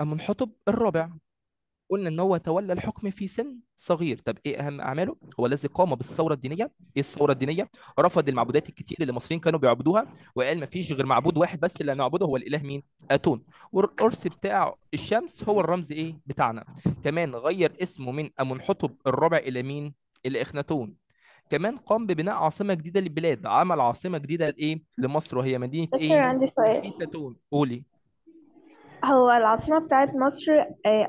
أمنحتب الرابع قلنا إن هو تولى الحكم في سن صغير. طب إيه أهم أعماله؟ هو الذي قام بالثورة الدينية. إيه الثورة الدينية؟ رفض المعبودات الكتير اللي المصريين كانوا بيعبدوها وقال ما فيش غير معبود واحد بس اللي هنعبده، هو الإله مين؟ أتون. والقرص بتاع الشمس هو الرمز إيه؟ بتاعنا. كمان غير اسمه من أمنحتب الرابع إلى مين؟ إلى اخناتون. كمان قام ببناء عاصمة جديدة للبلاد، عمل عاصمة جديدة لإيه؟ لمصر، وهي مدينة إيه؟ عندي سؤال. اخيتاتون. قولي. هو العاصمة بتاعت مصر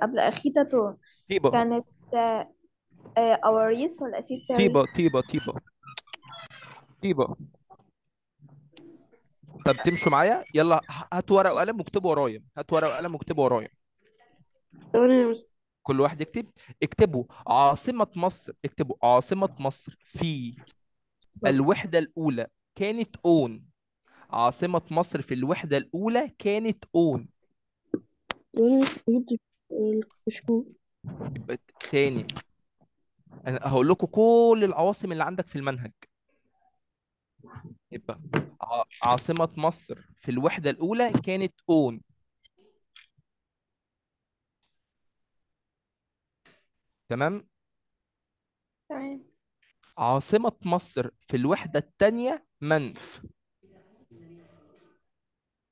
قبل أخيتاتون طيبة كانت أواريس ولا أسيت؟ طيبة. طب تمشوا معايا؟ يلا هات ورقة وقلم واكتبوا ورايا، كل واحد يكتب، اكتبوا عاصمة مصر، في الوحدة الأولى كانت أون. عاصمة مصر في الوحدة الأولى كانت أون. تاني انا هقول لكم كل العواصم اللي عندك في المنهج. يبقى عاصمة مصر في الوحدة الأولى كانت أون. تمام؟ تمام. عاصمة مصر في الوحدة الثانية منف.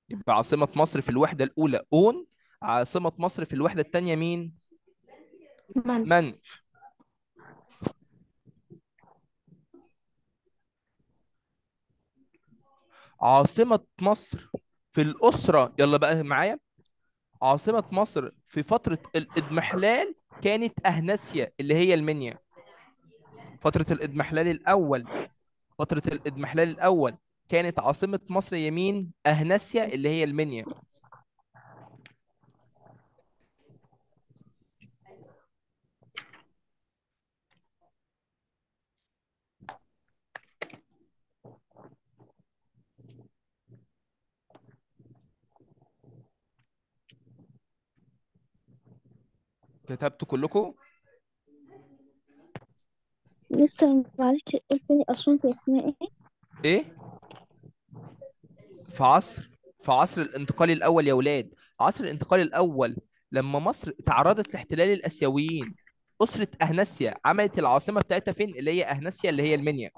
يبقى عاصمة مصر في الوحدة الأولى أون، عاصمة مصر في الوحدة الثانية مين؟ منف. عاصمة مصر في الأسرة، يلا بقى معايا، عاصمة مصر في فترة الإضمحلال كانت أهناسيا اللي هي المنيا. فترة الإضمحلال الأول، كانت عاصمة مصر يمين أهناسيا اللي هي المنيا. كتبتوا كلكم؟ لسه معلش قلتلي أسوان في اسمها إيه؟ في عصر، الانتقال الأول يا ولاد. عصر الانتقال الأول لما مصر تعرضت لاحتلال الآسيويين، أسرة أهناسيا عملت العاصمة بتاعتها فين؟ اللي هي أهناسيا اللي هي المنيا.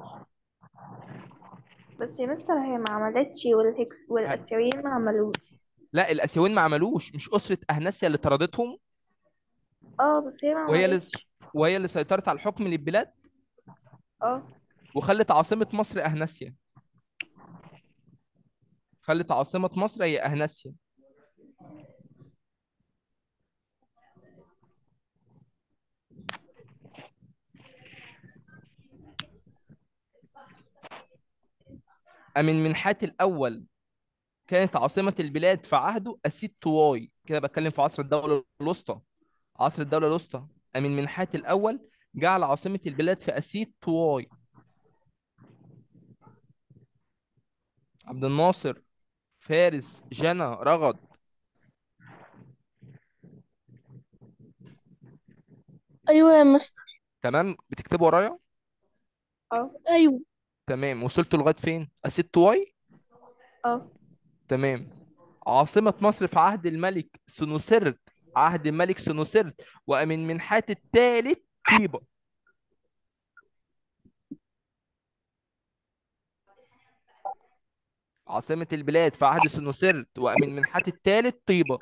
بس يا مستر هي ما عملتش والآسيويين ما عملوش. لا الآسيويين ما عملوش، مش أسرة أهناسيا اللي طردتهم؟ بس هي وهي اللي سيطرت على الحكم للبلاد؟ وخلت عاصمة مصر أهناسيا. خلت عاصمة مصر هي أهناسيا. أمنحتب الأول كانت عاصمة البلاد في عهده أسيتواي. كده بتكلم في عصر الدولة الوسطى. أمنحتب الأول جعل عاصمة البلاد في أسيتواي. عبد الناصر، فارس، جنى، رغد. ايوه يا مستر. تمام، بتكتبوا ورايا؟ ايوه. تمام، وصلتوا لغايه فين؟ أسيتواي. تمام. عاصمة مصر في عهد الملك سنوسرت، وأمنحتب الثالث طيبة. عاصمة البلاد في عهد سنوسرت وأمنحتب الثالث طيبة.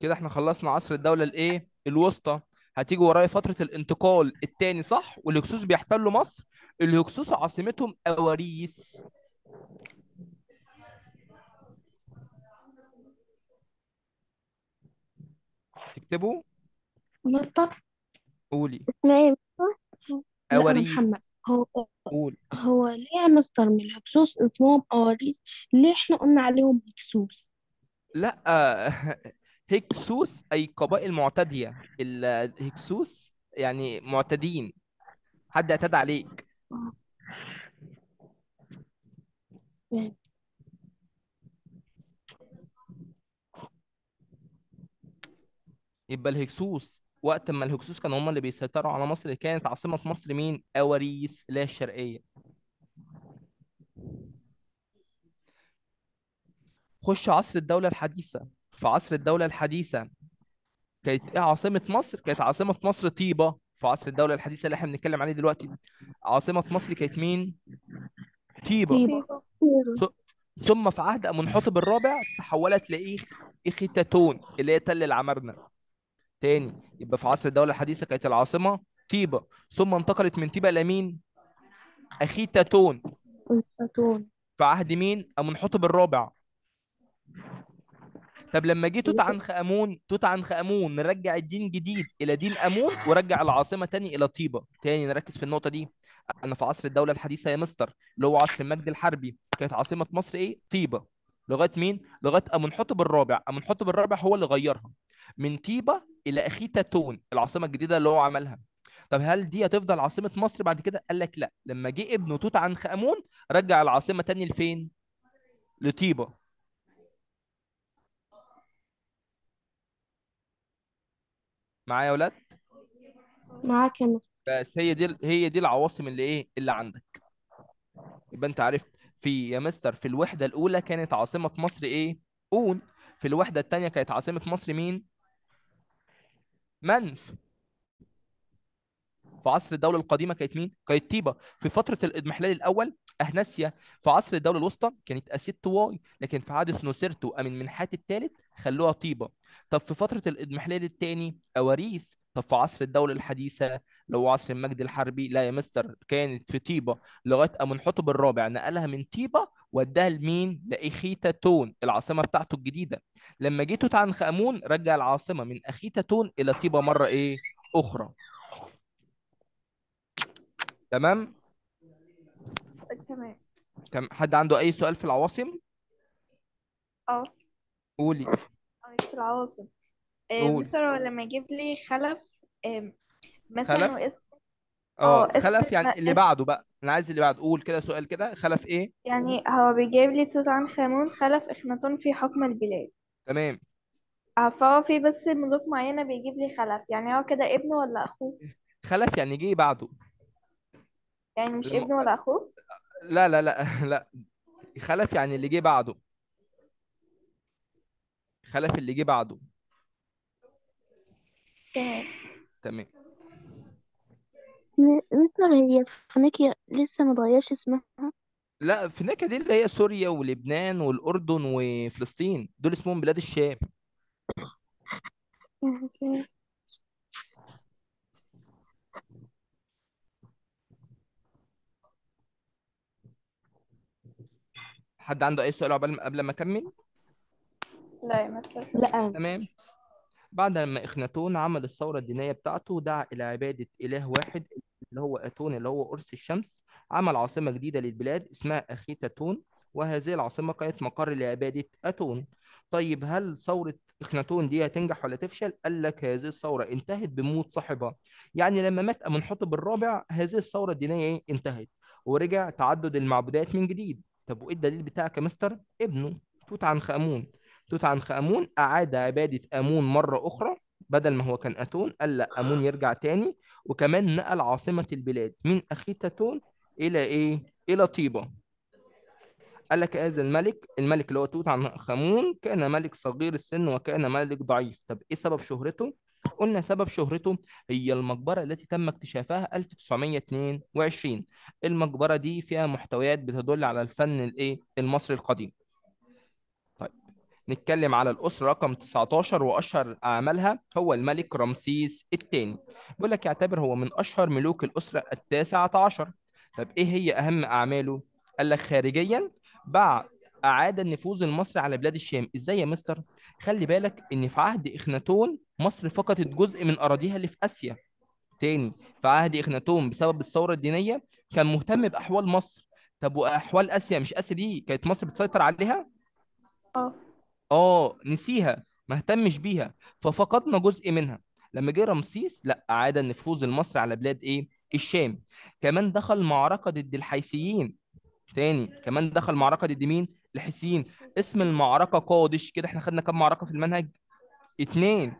كده احنا خلصنا عصر الدولة الايه؟ الوسطى. هتيجي ورايا فترة الانتقال الثاني، صح؟ والهكسوس بيحتلوا مصر، الهكسوس عاصمتهم أواريس. تكتبوا؟ مصطفى قولي اسمعي. أواريس محمد. هو ليه يا مستر من الهكسوس اسمهم أواريس؟ ليه احنا قلنا عليهم هكسوس؟ لا هكسوس أي قبائل معتدية. الهكسوس يعني معتدين، حد اعتدى عليك. يبقى الهكسوس وقت ما الهكسوس كانوا هم اللي بيسيطروا على مصر، اللي كانت عاصمة في مصر مين؟ أوريس، لا الشرقية. خش عصر الدولة الحديثة. في عصر الدولة الحديثة كانت ايه عاصمة مصر؟ كانت عاصمة مصر طيبة. في عصر الدولة الحديثة اللي احنا بنتكلم عليه دلوقتي عاصمة مصر كانت مين؟ طيبة. ثم في عهد أمنحتب الرابع تحولت لإيخ أخيتاتون اللي هي تل العمارنة. تاني يبقى في عصر الدولة الحديثة كانت العاصمة طيبة، ثم انتقلت من طيبة لمين؟ أخيتاتون. في عهد مين؟ أمنحتب الرابع. طب لما جه توت عنخ آمون، توت عنخ آمون نرجع الدين جديد إلى دين آمون ورجع العاصمة تاني إلى طيبة. تاني نركز في النقطة دي. أنا في عصر الدولة الحديثة يا مستر اللي هو عصر المجد الحربي كانت عاصمة مصر إيه؟ طيبة. لغاية مين؟ لغاية أمنحتب الرابع. أمنحتب الرابع هو اللي غيرها من طيبة إلى أخيتاتون العاصمة الجديدة اللي هو عملها. طب هل دي هتفضل عاصمة مصر بعد كده؟ قال لك لا، لما جه ابنه توت عنخ آمون رجع العاصمة تاني لفين؟ لطيبة. معايا يا ولاد؟ معاك يا مستر. بس هي دي العواصم اللي ايه اللي عندك. يبقى انت عرفت في يا مستر في الوحدة الأولى كانت عاصمة مصر ايه؟ أون. في الوحدة الثانية كانت عاصمة مصر مين؟ منف. في عصر الدولة القديمة كانت مين؟ كانت طيبة. في فترة الإضمحلال الأول أهناسيا. في عصر الدولة الوسطى كانت أسيتواي، لكن في عهد سنوسرتو أمنحتب الثالث خلوها طيبة. طب في فترة الإضمحلال الثاني أواريس. طب في عصر الدولة الحديثة لو عصر المجد الحربي لا يا مستر كانت في طيبة لغاية أمنحتب الرابع نقلها من طيبة وداها لمين؟ لأخيتاتون العاصمة بتاعته الجديدة. لما جه توت عنخ آمون رجع العاصمة من أخيتاتون إلى طيبة مرة إيه؟ أخرى. تمام؟ تمام. حد عنده أي سؤال في العواصم؟ قولي. في العواصم مثلا لما يجيب لي خلف مثلا اسم خلف يعني اللي بعده بقى، أنا عايز اللي بعده. قول كده سؤال كده. خلف إيه؟ يعني هو بيجيب لي توت عنخ آمون خلف اخناتون في حكم البلاد. تمام. فهو في بس ملوك معينة بيجيب لي خلف، يعني هو كده ابنه ولا أخوه؟ خلف يعني جه بعده. يعني مش ابنه ولا اخوه؟ لا لا لا لا، خلف يعني اللي جه بعده. خلف اللي جه بعده. تمام. مثل هي فينيقيا لسه ما اتغيرش اسمها؟ لا، فينيقيا دي اللي هي سوريا ولبنان والاردن وفلسطين، دول اسمهم بلاد الشام. حد عنده أي سؤال قبل ما أكمل؟ لا يا مستر. لا. تمام. بعد ما اخناتون عمل الثورة الدينية بتاعته دعا إلى عبادة إله واحد اللي هو أتون اللي هو قرص الشمس، عمل عاصمة جديدة للبلاد اسمها أخيتاتون، وهذه العاصمة كانت مقر لعبادة أتون. طيب هل ثورة اخناتون دي هتنجح ولا تفشل؟ قال لك هذه الثورة انتهت بموت صاحبها، يعني لما مات أمنحتب الرابع هذه الثورة الدينية انتهت ورجع تعدد المعبودات من جديد. طب وايه الدليل بتاعك يا مستر؟ ابنه توت عنخ آمون. توت عنخ آمون أعاد عبادة آمون مرة أخرى، بدل ما هو كان أتون قال لا آمون يرجع تاني، وكمان نقل عاصمة البلاد من أخيتاتون إلى إيه؟ إلى طيبة. قال لك هذا الملك اللي هو توت عنخ آمون كان ملك صغير السن وكان ملك ضعيف. طب إيه سبب شهرته؟ قلنا سبب شهرته هي المقبرة التي تم اكتشافها 1922. المقبرة دي فيها محتويات بتدل على الفن الايه المصري القديم. طيب نتكلم على الأسرة رقم 19 وأشهر أعمالها هو الملك رمسيس الثاني. بيقول لك يعتبر هو من أشهر ملوك الأسرة 19. طب إيه هي أهم أعماله؟ قال لك خارجيا باع أعاد النفوذ المصري على بلاد الشام. إزاي يا مستر؟ خلي بالك إن في عهد إخناتون مصر فقدت جزء من أراضيها اللي في آسيا. تاني في عهد إخناتون بسبب الثورة الدينية كان مهتم بأحوال مصر. طب وأحوال آسيا، مش آسيا دي كانت مصر بتسيطر عليها؟ نسيها، ما اهتمش بيها، ففقدنا جزء منها. لما جه رمسيس لا أعاد النفوذ المصري على بلاد إيه؟ الشام. كمان دخل معركة ضد الحيثيين. تاني كمان دخل معركة ضد مين؟ الحيثيين. اسم المعركة قادش. كده احنا خدنا كام معركة في المنهج؟ 2.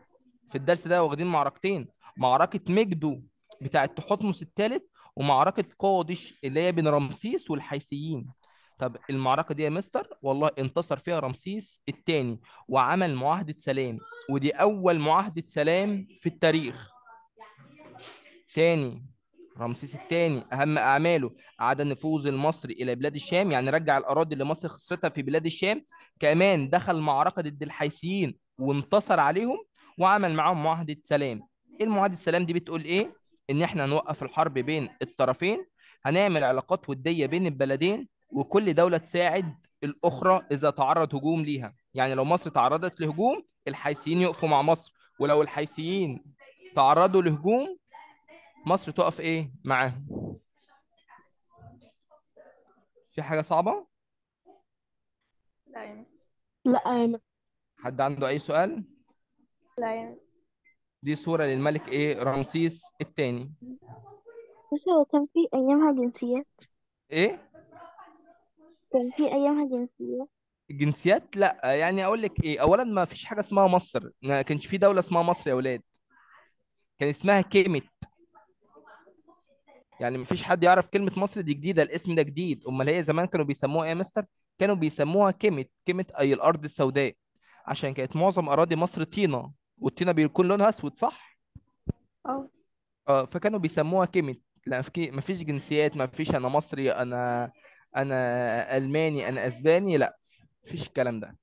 في الدرس ده واخدين معركتين، معركة مجدو بتاعة تحتمس الثالث ومعركة قادش اللي هي بين رمسيس والحيثيين. طب المعركة دي يا مستر والله انتصر فيها رمسيس الثاني وعمل معاهدة سلام، ودي أول معاهدة سلام في التاريخ. تاني رمسيس الثاني أهم أعماله عدا نفوذ المصري إلى بلاد الشام، يعني رجع الأراضي اللي مصر خسرتها في بلاد الشام، كمان دخل معركة ضد الحيثيين وانتصر عليهم وعمل معاهم معاهدة سلام. إيه معاهدة السلام دي؟ بتقول إيه؟ إن إحنا هنوقف الحرب بين الطرفين، هنعمل علاقات ودية بين البلدين، وكل دولة تساعد الأخرى إذا تعرض هجوم ليها. يعني لو مصر تعرضت لهجوم الحيثيين يقفوا مع مصر، ولو الحيثيين تعرضوا لهجوم مصر تقف إيه معاهم. في حاجة صعبة؟ لا. حد عنده أي سؤال؟ لا. دي صورة للملك إيه؟ رمسيس الثاني. بس هو كان في أيامها جنسيات؟ إيه؟ كان في أيامها جنسيات؟ جنسيات؟ لأ، يعني أقول لك إيه؟ أولاً ما فيش حاجة اسمها مصر، ما كانش في دولة اسمها مصر يا أولاد. كان اسمها كيمت. يعني ما فيش حد يعرف كلمة مصر، دي جديدة، الاسم ده جديد. أمال هي زمان كانوا بيسموها إيه يا مستر؟ كانوا بيسموها كيمت، كيمت أي الأرض السوداء، عشان كانت معظم أراضي مصر طينة، والطينه بيكون لونها اسود صح؟ اه فكانوا بيسموها كيمت. لا ما فيش جنسيات، ما فيش انا مصري انا الماني انا اسباني، لا ما فيش الكلام ده.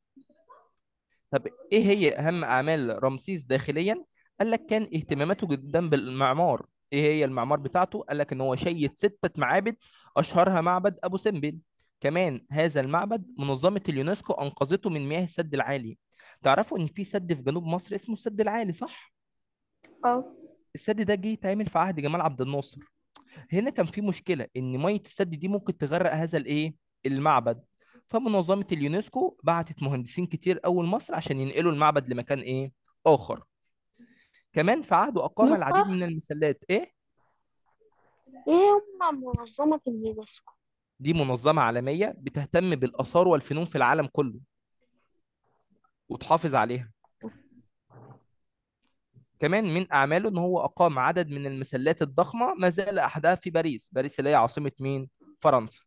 طب ايه هي اهم اعمال رمسيس داخليا؟ قال لك كان اهتماماته جدا بالمعمار. ايه هي المعمار بتاعته؟ قال لك ان هو شيد 6 معابد اشهرها معبد ابو سمبل. كمان هذا المعبد منظمه اليونسكو انقذته من مياه السد العالي. تعرفوا ان في سد في جنوب مصر اسمه السد العالي صح؟ السد ده جه يتعمل في عهد جمال عبد الناصر. هنا كان في مشكله ان ميه السد دي ممكن تغرق هذا الايه؟ المعبد. فمنظمه اليونسكو بعتت مهندسين كتير اول مصر عشان ينقلوا المعبد لمكان ايه؟ اخر. كمان في عهده اقام العديد من المسلات. ايه منظمه اليونسكو دي؟ منظمه عالميه بتهتم بالاثار والفنون في العالم كله وتحافظ عليها. كمان من أعماله إن هو أقام عدد من المسلات الضخمة ما زال أحدها في باريس، باريس اللي هي عاصمة مين؟ فرنسا.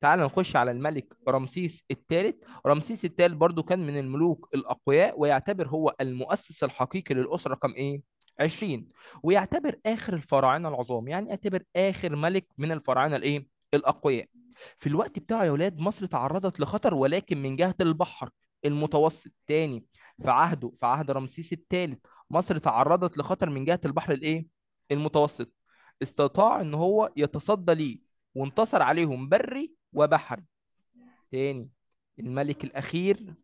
تعال نخش على الملك رمسيس الثالث. رمسيس الثالث برضو كان من الملوك الأقوياء، ويعتبر هو المؤسس الحقيقي للأسرة رقم إيه؟ 20، ويعتبر آخر الفراعنة العظام، يعني يعتبر آخر ملك من الفراعنة الإيه؟ الأقوياء. في الوقت بتاعه يا ولاد مصر تعرضت لخطر ولكن من جهة البحر المتوسط. تاني في عهده، في عهد رمسيس الثالث، مصر تعرضت لخطر من جهة البحر الايه؟ المتوسط. استطاع ان هو يتصدى ليه وانتصر عليهم بري وبحري. تاني الملك الأخير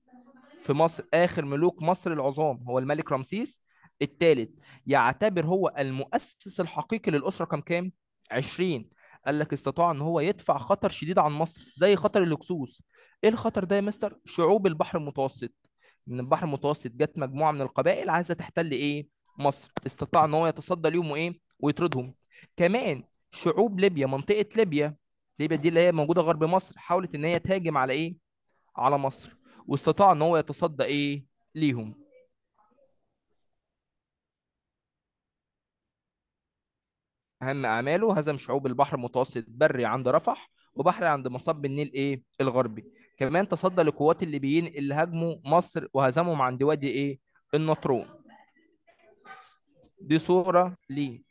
في مصر، آخر ملوك مصر العظام هو الملك رمسيس الثالث، يعتبر هو المؤسس الحقيقي للأسرة رقم كام؟ 20. قال لك استطاع ان هو يدفع خطر شديد عن مصر زي خطر الهكسوس. ايه الخطر ده يا مستر؟ شعوب البحر المتوسط. من البحر المتوسط جت مجموعه من القبائل عايزه تحتل ايه؟ مصر. استطاع ان هو يتصدى ليهم وايه؟ ويطردهم. كمان شعوب ليبيا، منطقه ليبيا، ليبيا دي اللي هي موجوده غرب مصر، حاولت ان هي تهاجم على ايه؟ على مصر، واستطاع ان هو يتصدى ايه؟ ليهم. أهم أعماله هزم شعوب البحر المتوسط، بري عند رفح وبحري عند مصب النيل إيه؟ الغربي. كمان تصدى لقوات الليبيين اللي هاجموا مصر وهزمهم عند وادي إيه؟ النطرون. دي صورة ليه.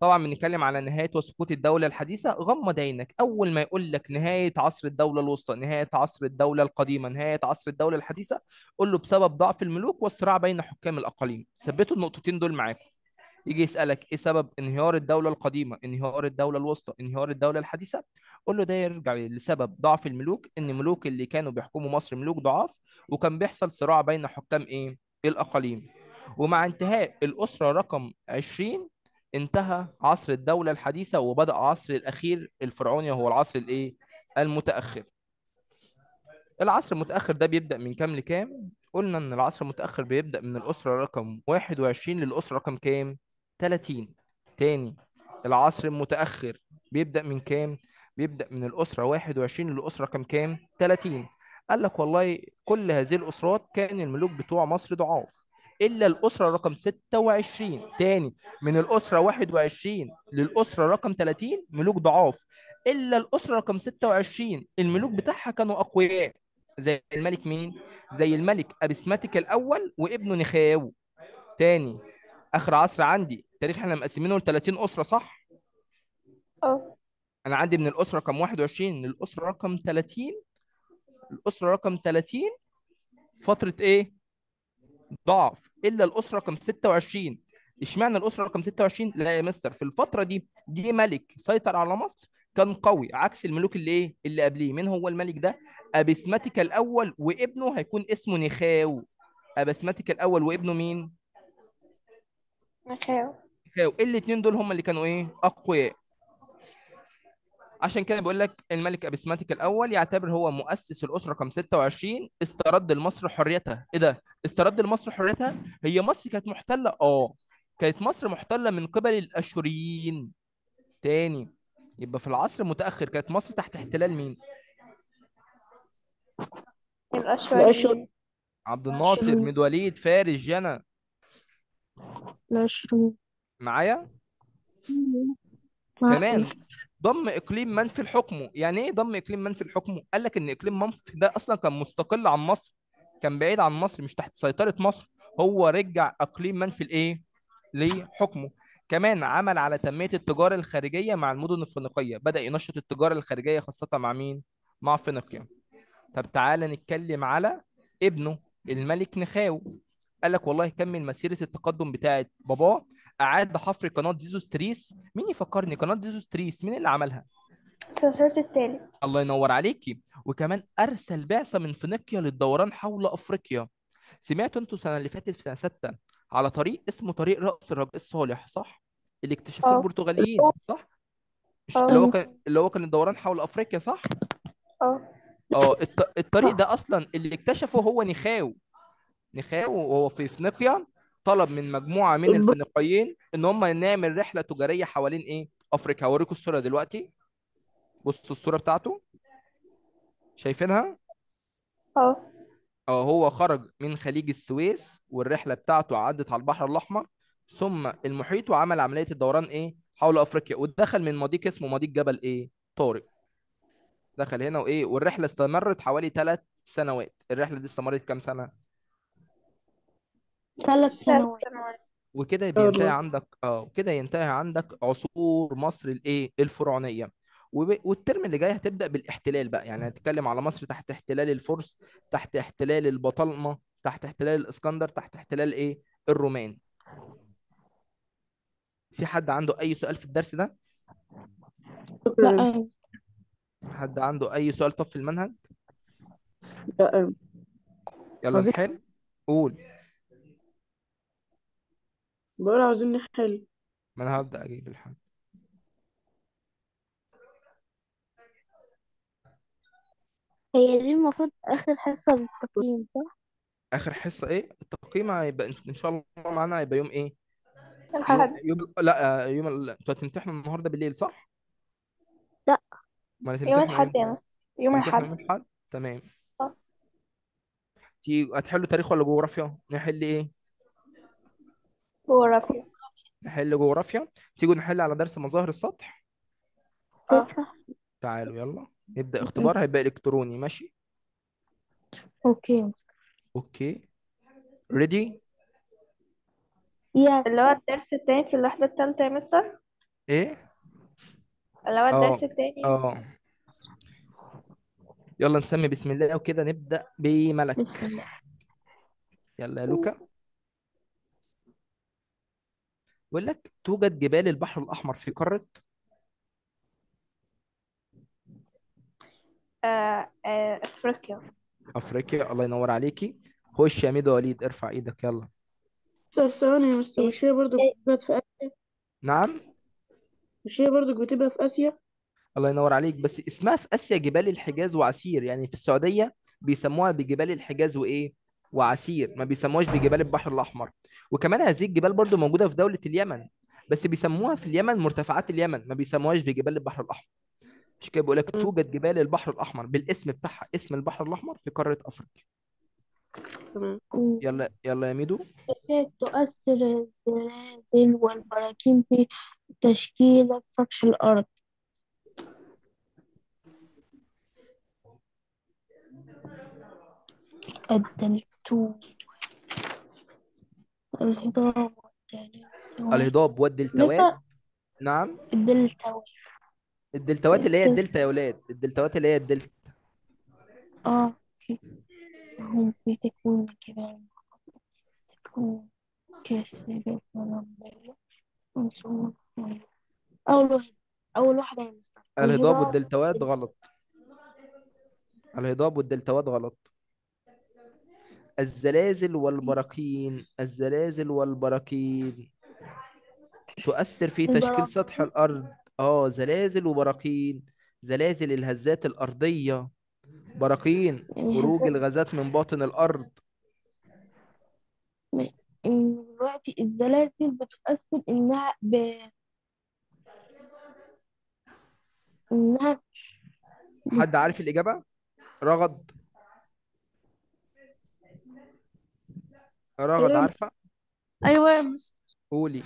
طبعا بنتكلم على نهاية وسقوط الدولة الحديثة. غمض عينك أول ما يقول لك نهاية عصر الدولة الوسطى، نهاية عصر الدولة القديمة، نهاية عصر الدولة الحديثة، قول له بسبب ضعف الملوك والصراع بين حكام الأقاليم. ثبتوا النقطتين دول معاكم. يجي يسألك ايه سبب انهيار الدولة القديمة، انهيار الدولة الوسطى، انهيار الدولة الحديثة، قول له ده يرجع لسبب ضعف الملوك، ان ملوك اللي كانوا بيحكموا مصر ملوك ضعاف، وكان بيحصل صراع بين حكام ايه؟ الأقاليم. ومع انتهاء الأسرة رقم 20 انتهى عصر الدولة الحديثة وبدأ عصر الأخير الفرعوني، وهو العصر الايه؟ المتأخر. العصر المتأخر ده بيبدأ من كام لكام؟ قلنا ان العصر المتأخر بيبدأ من الأسرة رقم 21 للأسرة رقم كام؟ 30. تاني العصر المتأخر بيبدأ من كام؟ بيبدأ من الأسرة 21 للأسرة رقم كام؟ 30. قال لك والله كل هذه الأسرات كان الملوك بتوع مصر ضعاف إلا الأسرة رقم 26، تاني من الأسرة 21 للأسرة رقم 30 ملوك ضعاف، إلا الأسرة رقم 26 الملوك بتاعها كانوا أقوياء، زي الملك مين؟ زي الملك بسماتيك الأول وابنه نخاو. تاني آخر عصر عندي تاريخ احنا مقسمينه ل 30 أسرة صح؟ اه أنا عندي من الأسرة رقم 21 للأسرة رقم 30، الأسرة رقم 30 فترة إيه؟ ضعف، إلا الأسرة رقم 26. إشمعنى الأسرة رقم 26؟ لا يا مستر، في الفترة دي جه ملك سيطر على مصر كان قوي عكس الملوك اللي إيه؟ اللي قبليه. مين هو الملك ده؟ أبسماتيك الأول وابنه هيكون اسمه نخاو. أبسماتيك الأول وابنه مين؟ نخاو. نخاو، الاتنين دول هم اللي كانوا إيه؟ أقوياء. عشان كده بقول لك الملك بسماتيك الاول يعتبر هو مؤسس الاسره رقم 26، استرد لمصر حريتها. ايه ده؟ استرد لمصر حريتها؟ هي مصر كانت محتله، كانت مصر محتله من قبل الاشوريين. تاني يبقى في العصر المتاخر كانت مصر تحت احتلال مين؟ الاشوريين. عبد الناصر، ميد وليد، فارس، جنى. الاشوريين معايا؟ كمان ضم اقليم منفي لحكمه. يعني ايه ضم اقليم منفي لحكمه؟ قال لك ان اقليم منفي ده اصلا كان مستقل عن مصر، كان بعيد عن مصر، مش تحت سيطره مصر. هو رجع اقليم منفي لايه؟ لحكمه. كمان عمل على تنميه التجاره الخارجيه مع المدن الفينيقيه، بدا ينشط التجاره الخارجيه خاصه مع مين؟ مع فينيقيا. طب تعالى نتكلم على ابنه الملك نخاو. قال لك والله كمل مسيره التقدم بتاعت باباه، اعاد حفر قناه سويس. مين يفكرني قناه سويس؟ مين اللي عملها؟ سوزوريت الثالث. الله ينور عليكي. وكمان ارسل بعثه من فينيقيا للدوران حول افريقيا. سمعتوا انتوا السنه اللي فاتت في سنه 6 على طريق اسمه طريق راس الرجل صالح صح؟ اللي اكتشفوه البرتغاليين صح؟ اللي هو كان الدوران حول افريقيا صح؟ الطريق ده اصلا اللي اكتشفه هو نخاو. نخاو وهو في فينيقيا طلب من مجموعه من الفينيقيين ان هم نعمل رحله تجاريه حوالين ايه؟ افريقيا. هوريكم الصوره دلوقتي. بصوا الصوره بتاعته، شايفينها؟ هو خرج من خليج السويس والرحله بتاعته عدت على البحر الاحمر ثم المحيط وعمل عمليه الدوران ايه؟ حول افريقيا، ودخل من مضيق اسمه مضيق جبل ايه؟ طارق. دخل هنا وايه؟ والرحله استمرت حوالي 3 سنوات. الرحله دي استمرت كام سنه؟ 3 سنوات. وكده بينتهي عندك وكده ينتهي عندك عصور مصر الايه؟ الفرعونيه. والترم اللي جاي هتبدا بالاحتلال بقى، يعني هتتكلم على مصر تحت احتلال الفرس، تحت احتلال البطالمه، تحت احتلال الاسكندر، تحت احتلال ايه؟ الرومان. في حد عنده اي سؤال في الدرس ده؟ لا. حد عنده اي سؤال طب في المنهج؟ لا. يلا نحل. قول. بقول عاوزين نحل. ما انا هبدأ اجيب الحل. هي دي المفروض اخر حصة بالتقييم صح؟ اخر حصة ايه؟ التقييم هيبقى ان شاء الله معانا، هيبقى يوم ايه؟ الأحد. لا يوم انتوا هتمتحنوا النهارده بالليل صح؟ لا. يوم الأحد يا مستر. يوم الأحد. تمام. هتحلوا تاريخ ولا جغرافيا؟ نحل ايه؟ جغرافيا. نحل جغرافيا. تيجوا نحل على درس مظاهر السطح. تعالوا يلا نبدأ اختبار، هيبقى الكتروني ماشي؟ اوكي ريدي؟ اللي هو الدرس التاني في الوحدة الثالثة يا مستر؟ ايه؟ اللي هو الدرس التاني. يلا نسمي بسم الله وكده نبدأ بملك. يلا يا لوكا. بيقول لك توجد جبال البحر الأحمر في قارة أفريقيا. أفريقيا. الله ينور عليكي. خش يا ميدو وليد، ارفع إيدك يلا. ثواني بس، مش هي برضه بتبقى في آسيا؟ نعم؟ مش هي برضه بتبقى في آسيا؟ الله ينور عليك، بس اسمها في آسيا جبال الحجاز وعسير، يعني في السعودية بيسموها بجبال الحجاز وإيه؟ وعسير، ما بيسموهاش بجبال البحر الأحمر. وكمان هذه الجبال برضو موجودة في دولة اليمن، بس بيسموها في اليمن مرتفعات اليمن، ما بيسموهاش بجبال البحر الأحمر. مش كده؟ بقول لك توجد جبال البحر الأحمر بالاسم بتاعها، اسم البحر الأحمر في قارة أفريقيا. تمام. يلا يلا يا ميدو. كيف تؤثر الزلازل والبراكين في تشكيل سطح الأرض؟ الدلتون، الهضاب والدلتوات. الهضاب والدلتوات. نعم. الدلتوات. الدلتوات اللي هي الدلتا يا ولاد، الدلتوات اللي هي الدلتا. اه هم في تكوين الجبال، تكون كثيرة الرملية ونصون. أول واحدة هي مستر. الهضاب والدلتوات غلط. الهضاب والدلتوات غلط. الزلازل والبراكين، الزلازل والبراكين تؤثر في تشكيل سطح الأرض. اه زلازل وبراكين، زلازل الهزات الأرضية، براكين خروج الغازات من باطن الأرض. دلوقتي الزلازل بتؤثر إنها إنها حد عارف الإجابة؟ رغد، رغد عارفة؟ أيوة مش قولي.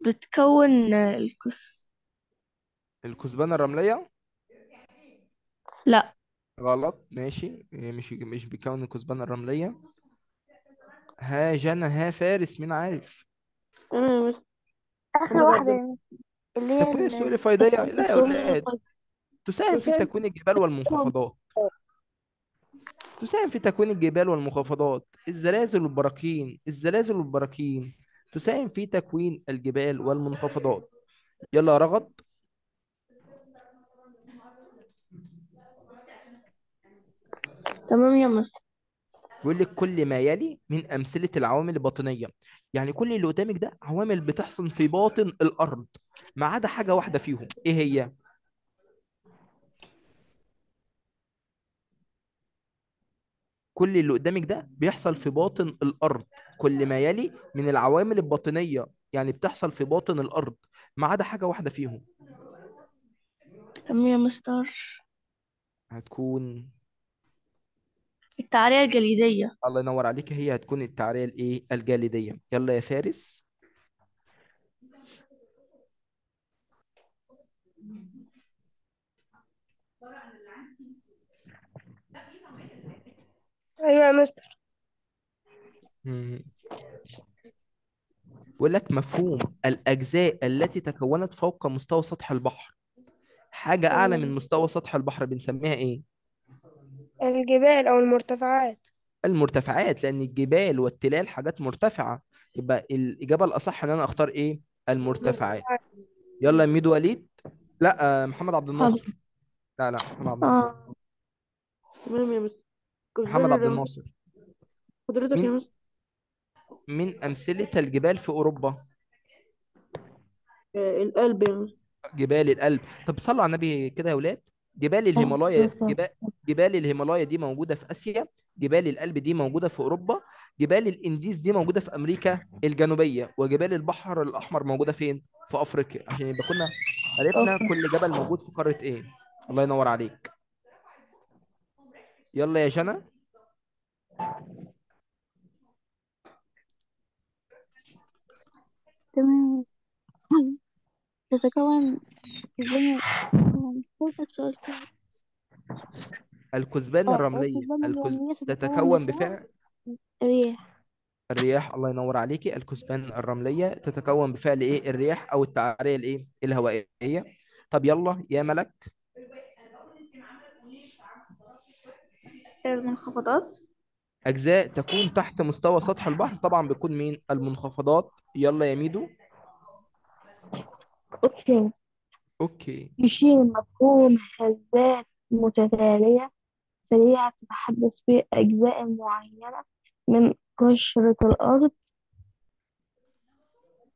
بتكون الكثبان الرملية؟ لا غلط. ماشي مش بيكون الكثبان الرملية. ها جنى، ها فارس، مين عارف؟ آخر واحدة اللي هي تكوين السيول الفيضية. لا يا ولاد، تساهم في تكوين الجبال والمنخفضات، تساهم في تكوين الجبال والمنخفضات. الزلازل والبراكين، الزلازل والبراكين تساهم في تكوين الجبال والمنخفضات. يلا يا رغد. تمام يا مستر. بيقول لك كل ما يلي من أمثلة العوامل الباطنية، يعني كل اللي قدامك ده عوامل بتحصل في باطن الأرض ما عدا حاجة واحدة فيهم، إيه هي؟ كل اللي قدامك ده بيحصل في باطن الأرض، كل ما يلي من العوامل الباطنية يعني بتحصل في باطن الأرض ما عدا حاجة واحدة فيهم. تمام يا مستر. هتكون التعرية الجليدية. الله ينور عليك، هي هتكون التعرية الايه؟ الجليدية. يلا يا فارس. ايوه يا مستر. بيقول لك مفهوم الأجزاء التي تكونت فوق مستوى سطح البحر، حاجة أعلى من مستوى سطح البحر بنسميها ايه؟ الجبال أو المرتفعات. المرتفعات، لأن الجبال والتلال حاجات مرتفعة، يبقى الإجابة الأصح إن أنا أختار إيه؟ المرتفعات. يلا ميدو وليد. لا محمد عبد الناصر. لا محمد عبد الناصر. تمام يا مستر. محمد عبد الناصر. قدرتك يا مستر. من أمثلة الجبال في أوروبا؟ الألب يا مستر. جبال الألب. طب صلوا على النبي كده يا ولاد. جبال الهيمالايا، جبال الهيمالايا دي موجودة في آسيا، جبال الألب دي موجودة في أوروبا، جبال الإنديز دي موجودة في أمريكا الجنوبية، وجبال البحر الأحمر موجودة فين؟ في أفريقيا، عشان يبقى كنا عرفنا كل جبل موجود في قارة إيه. الله ينور عليك. يلا يا جنى. تمام. تتكون الكثبان الرملية، تتكون بفعل الرياح. الله ينور عليكي. الكثبان الرملية تتكون بفعل ايه؟ الرياح او التعرية الايه؟ الهوائية. طب يلا يا ملك. المنخفضات، اجزاء تكون تحت مستوى سطح البحر طبعا بتكون مين؟ المنخفضات. يلا يا ميدو. اوكي. يشير مفهوم هزات متتالية سريعة تتحدث في أجزاء معينة من قشرة الأرض.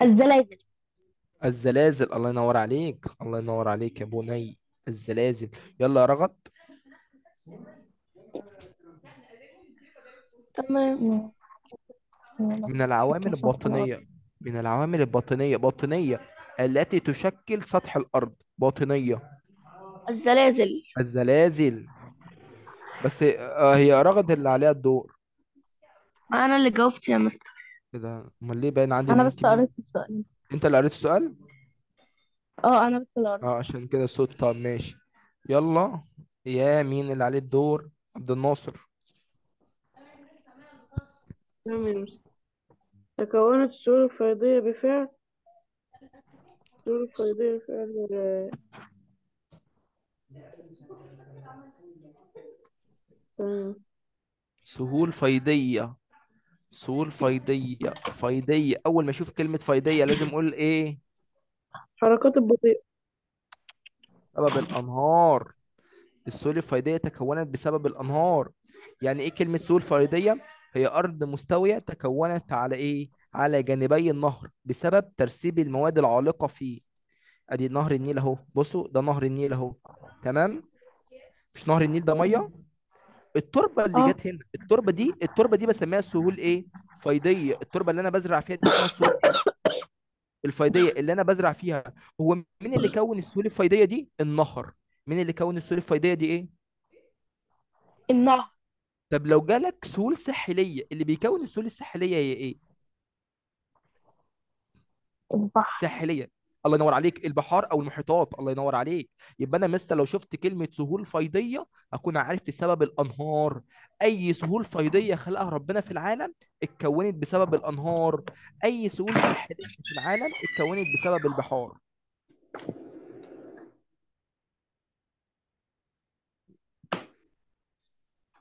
الزلازل. الزلازل. الله ينور عليك، الله ينور عليك يا بني. الزلازل. يلا يا رغد. تمام. من العوامل الباطنية، من العوامل الباطنية، باطنية التي تشكل سطح الأرض، باطنية. الزلازل. الزلازل بس هي رغد اللي عليها الدور. أنا اللي جاوبت يا مستر. كده أمال ليه باين عندي؟ أنا بس قريت السؤال. أنت اللي قريت السؤال؟ أنا بس اللي قريت. عشان كده الصوت. طب ماشي، يلا يا مين اللي عليه الدور؟ عبد الناصر. تكونت السور الفيضية بفعل سهول فيضية. سهول فيضية. فيضية أول ما أشوف كلمة فيضية لازم أقول إيه؟ حركات البطيئة. سبب الأنهار. السهول الفيضية تكونت بسبب الأنهار. يعني إيه كلمة سهول فيضية؟ هي أرض مستوية تكونت على إيه؟ على جانبي النهر بسبب ترسيب المواد العالقة فيه. أدي نهر النيل أهو، بصوا ده نهر النيل أهو، تمام؟ مش نهر النيل ده مية. التربة اللي جت هنا، التربة دي بسميها سهول إيه؟ فيضية. التربة اللي أنا بزرع فيها دي اسمها سهول الفيضية اللي أنا بزرع فيها. هو مين اللي كون السهول الفيضية دي؟ النهر. مين اللي كون السهول الفيضية دي إيه؟ النهر. طب لو جالك سهول ساحلية، اللي بيكون السهول الساحلية هي إيه؟ البحر. ساحلية، الله ينور عليك، البحار أو المحيطات، الله ينور عليك. يبقى أنا مثلا لو شفت كلمة سهول فيضية أكون عارف سبب الأنهار. أي سهول فيضية خلقها ربنا في العالم اتكونت بسبب الأنهار. أي سهول ساحلية في العالم اتكونت بسبب البحار.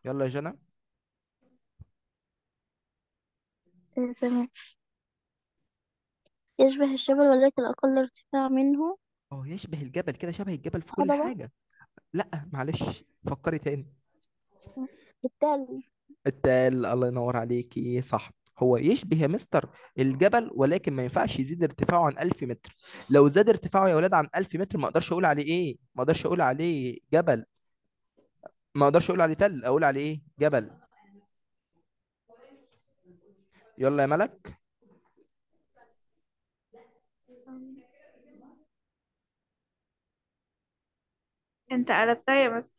يلا يا جنى. تمام. يشبه الجبل ولكن أقل ارتفاع منه. يشبه الجبل كده، شبه الجبل في كل حاجة. لا معلش فكري تاني. التل. التل، الله ينور عليكي صح. هو يشبه يا مستر الجبل ولكن ما ينفعش يزيد ارتفاعه عن 1000 متر. لو زاد ارتفاعه يا ولاد عن 1000 متر ما اقدرش اقول عليه ايه؟ ما اقدرش اقول عليه جبل، ما اقدرش اقول عليه تل، اقول عليه ايه؟ جبل. يلا يا ملك. انت قلبتها يا مستر.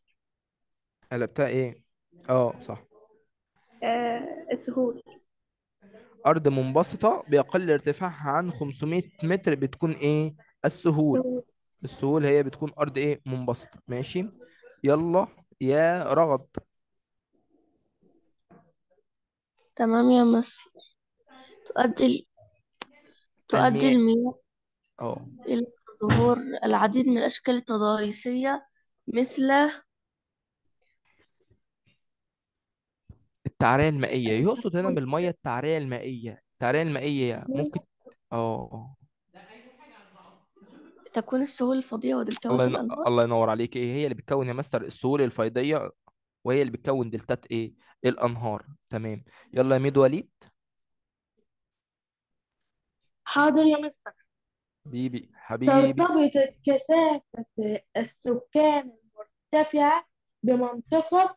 قلبتها ايه؟ صح. السهول. ارض منبسطة بيقل ارتفاعها عن 500 متر بتكون ايه؟ السهول. السهول هي بتكون ارض ايه؟ منبسطة. ماشي، يلا يا رغد. تمام يا مصر. تؤدي المياه إلى ظهور العديد من الأشكال التضاريسية مثل التعرية المائية. يقصد هنا بالمية التعرية المائية. التعرية المائية ممكن تكون السهول الفيضية ودلتات الأنهار. الله ينور عليك. ايه هي اللي بتكون يا مستر السهول الفيضية، وهي اللي بتكون دلتات ايه؟ الأنهار. تمام، يلا يا ميد وليد. حاضر يا مستر. بيبي حبيبي. ترتبط كثافة السكان المرتفعة بمنطقة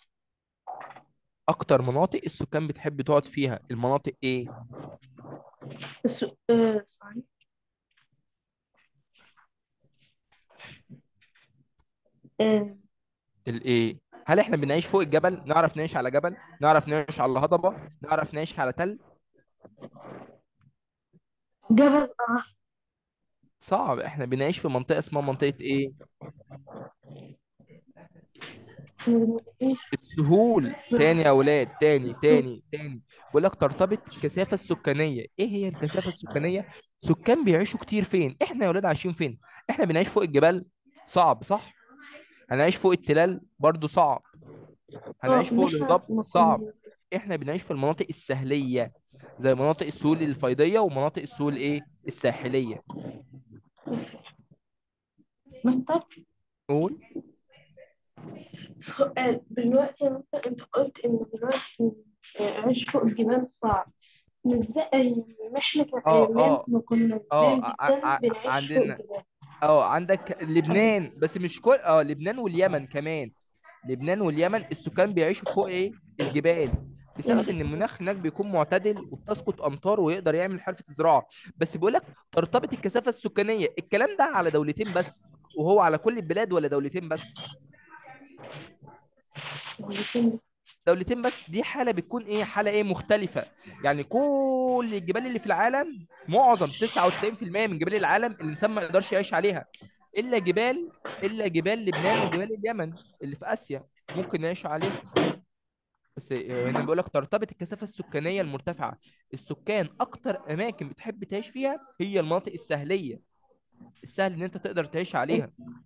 أكتر مناطق السكان بتحب تقعد فيها. المناطق ايه؟ الايه؟ هل احنا بنعيش فوق الجبل؟ نعرف نعيش على جبل؟ نعرف نعيش على هضبة؟ نعرف نعيش على تل؟ جبل. صعب. احنا بنعيش في منطقة اسمها منطقة ايه؟ السهول. تاني يا اولاد، تاني بقول لك ترتبط الكثافة السكانية. ايه هي الكثافة السكانية؟ سكان بيعيشوا كتير فين؟ احنا يا اولاد عايشين فين؟ احنا بنعيش فوق الجبال، صعب صح؟ هنعيش فوق التلال برضو صعب. هنعيش فوق الهضاب صعب. احنا بنعيش في المناطق السهلية زي مناطق السهول الفيضية ومناطق السهول ايه؟ الساحلية. مستر قول سؤال دلوقتي يا مستر. انت قلت ان دلوقتي عيش فوق الجبال صعب. ازاي احنا كنا كنا عندنا عندك لبنان بس مش كل لبنان واليمن كمان. لبنان واليمن السكان بيعيشوا فوق ايه؟ الجبال. بسبب ان المناخ هناك بيكون معتدل وبتسقط امطار ويقدر يعمل حرفه الزراعه. بس بيقول لك ترتبط الكثافه السكانيه، الكلام ده على دولتين بس، وهو على كل البلاد ولا دولتين بس؟ دولتين بس. دي حاله بتكون ايه، حاله ايه مختلفه. يعني كل الجبال اللي في العالم، معظم 99% من جبال العالم الانسان ما يقدرش يعيش عليها، الا جبال لبنان وجبال اليمن اللي في اسيا ممكن نعيش عليها. بس انا بقول لك ترتبط الكثافه السكانيه المرتفعه. السكان اكتر اماكن بتحب تعيش فيها هي المناطق السهليه، السهل ان انت تقدر تعيش عليها.